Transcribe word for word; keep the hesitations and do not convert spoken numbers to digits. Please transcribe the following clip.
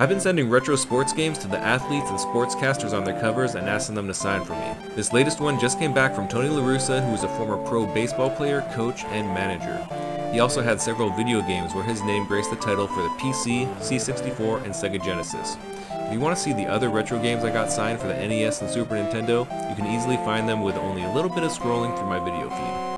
I've been sending retro sports games to the athletes and sportscasters on their covers and asking them to sign for me. This latest one just came back from Tony La Russa, who is a former pro baseball player, coach, and manager. He also had several video games where his name graced the title for the P C, C sixty-four, and Sega Genesis. If you want to see the other retro games I got signed for the N E S and Super Nintendo, you can easily find them with only a little bit of scrolling through my video feed.